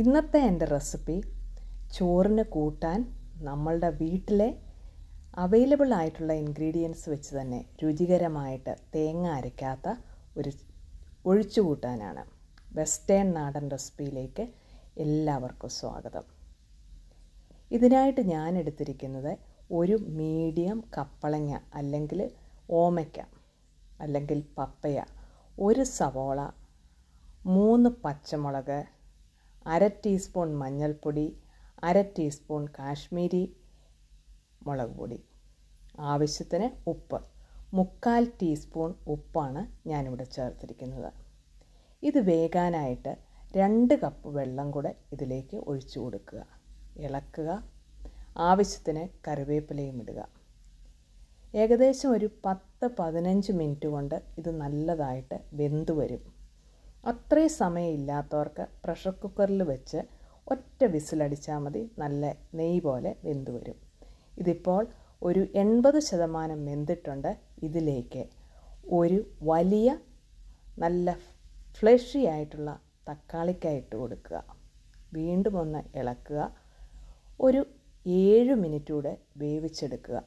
ഇന്നത്തെ എൻ്റെ റെസിപ്പി ചോറിന് കൂട്ടാൻ നമ്മളുടെ വീട്ടിലെ അവൈലബിൾ ആയിട്ടുള്ള ഇൻഗ്രീഡിയൻസ് വെച്ച് തന്നെ രുചികരമായിട്ട് തേങ്ങ അരയ്ക്കാത്ത ഒരു ഒഴിച്ചു കൂട്ടാനാണ്. വെസ്റ്റേൺ നാടൻ റെസിപ്പിയിലേക്ക് എല്ലാവർക്കും സ്വാഗതം. ഇതിനായിട്ട് ഞാൻ എടുത്തിരിക്കുന്നത് ഒരു മീഡിയം കപ്പളങ്ങ അല്ലെങ്കിൽ ഓമയ്ക്ക അല്ലെങ്കിൽ പപ്പയ, ഒരു സവോള, 3 പച്ചമുളക്, അര ടീസ്പൂൺ മഞ്ഞൾപ്പൊടി, അര ടീസ്പൂൺ കാശ്മീരി മുളക് പൊടി, ആവശ്യത്തിന് ഉപ്പ്, 1/4 ടീസ്പൂൺ ഉപ്പാണ് ഞാനിവിടെ ചേർത്തിരിക്കുന്നത്. ഇത് വേകാനായിട്ട് 2 കപ്പ് വെള്ളം കൂടെ ഇതിലേക്ക് ഒഴിച്ചു കൊടുക്കുക, ഇളക്കുക, ആവശ്യത്തിന് കറിവേപ്പിലയും ഇടുക. ഏകദേശം ഒരു 10-15 മിനിറ്റ് കൊണ്ട് ഇത് നല്ലതായിട്ട് വെന്ത് വരും. അത്രയും സമയമില്ലാത്തവർക്ക് പ്രഷർ കുക്കറിൽ വെച്ച് ഒറ്റ വിസിലടിച്ചാൽ മതി, നല്ല നെയ്യ് പോലെ വെന്ത് വരും. ഇതിപ്പോൾ ഒരു 80% വെന്തിട്ടുണ്ട്. ഇതിലേക്ക് ഒരു വലിയ നല്ല ഫ്ലഷി ആയിട്ടുള്ള തക്കാളിക്കായ ഇട്ട് കൊടുക്കുക, വീണ്ടും ഒന്ന് ഇളക്കുക, ഒരു 7 മിനിറ്റ് കൂടെ വേവിച്ചെടുക്കുക.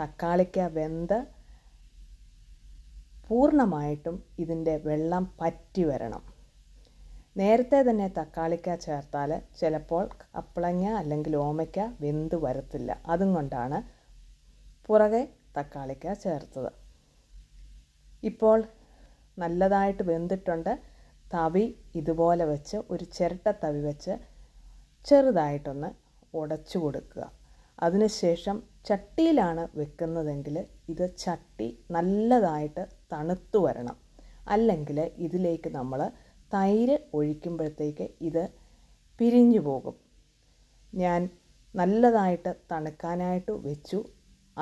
തക്കാളിക്ക വെന്ത് പൂർണ്ണമായിട്ടും ഇതിൻ്റെ വെള്ളം പറ്റി വരണം. നേരത്തെ തന്നെ തക്കാളിക്ക ചേർത്താൽ ചിലപ്പോൾ കപ്പളങ്ങ അല്ലെങ്കിൽ ഓമയ്ക്ക വെന്ത് വരത്തില്ല, അതും കൊണ്ടാണ് പുറകെ തക്കാളിക്ക ചേർത്തത്. ഇപ്പോൾ നല്ലതായിട്ട് വെന്തിട്ടുണ്ട്. തവി ഇതുപോലെ വെച്ച് ഒരു ചിരട്ട തവി വെച്ച് ചെറുതായിട്ടൊന്ന് ഉടച്ചു കൊടുക്കുക. അതിനുശേഷം ചട്ടിയിലാണ് വെക്കുന്നതെങ്കിൽ ഇത് ചട്ടി നല്ലതായിട്ട് തണുത്തു വരണം. അല്ലെങ്കിൽ ഇതിലേക്ക് നമ്മൾ തൈര് ഒഴിക്കുമ്പോഴത്തേക്ക് ഇത് പിരിഞ്ഞു പോകും. ഞാൻ നല്ലതായിട്ട് തണുക്കാനായിട്ട് വെച്ചു.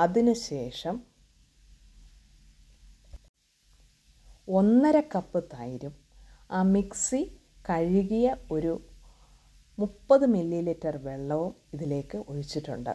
അതിനുശേഷം 1/2 കപ്പ് തൈരും ആ മിക്സി കഴുകിയ ഒരു 30 ml വെള്ളവും ഇതിലേക്ക് ഒഴിച്ചിട്ടുണ്ട്.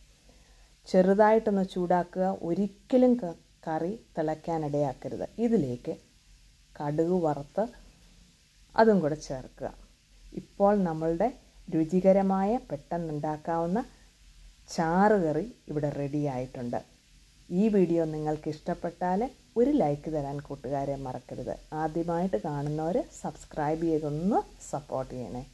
ചെറുതായിട്ടൊന്ന് ചൂടാക്കുക, ഒരിക്കലും കറി തിളയ്ക്കാനിടയാക്കരുത്. ഇതിലേക്ക് കടുക് വറുത്ത് അതും കൂടെ ചേർക്കുക. ഇപ്പോൾ നമ്മളുടെ രുചികരമായ പെട്ടെന്നുണ്ടാക്കാവുന്ന ചാറുകറി ഇവിടെ റെഡിയായിട്ടുണ്ട്. ഈ വീഡിയോ നിങ്ങൾക്ക് ഇഷ്ടപ്പെട്ടാൽ ഒരു ലൈക്ക് തരാൻ കൂട്ടുകാരെ മറക്കരുത്. ആദ്യമായിട്ട് കാണുന്നവർ സബ്സ്ക്രൈബ് ചെയ്തൊന്ന് സപ്പോർട്ട് ചെയ്യണേ.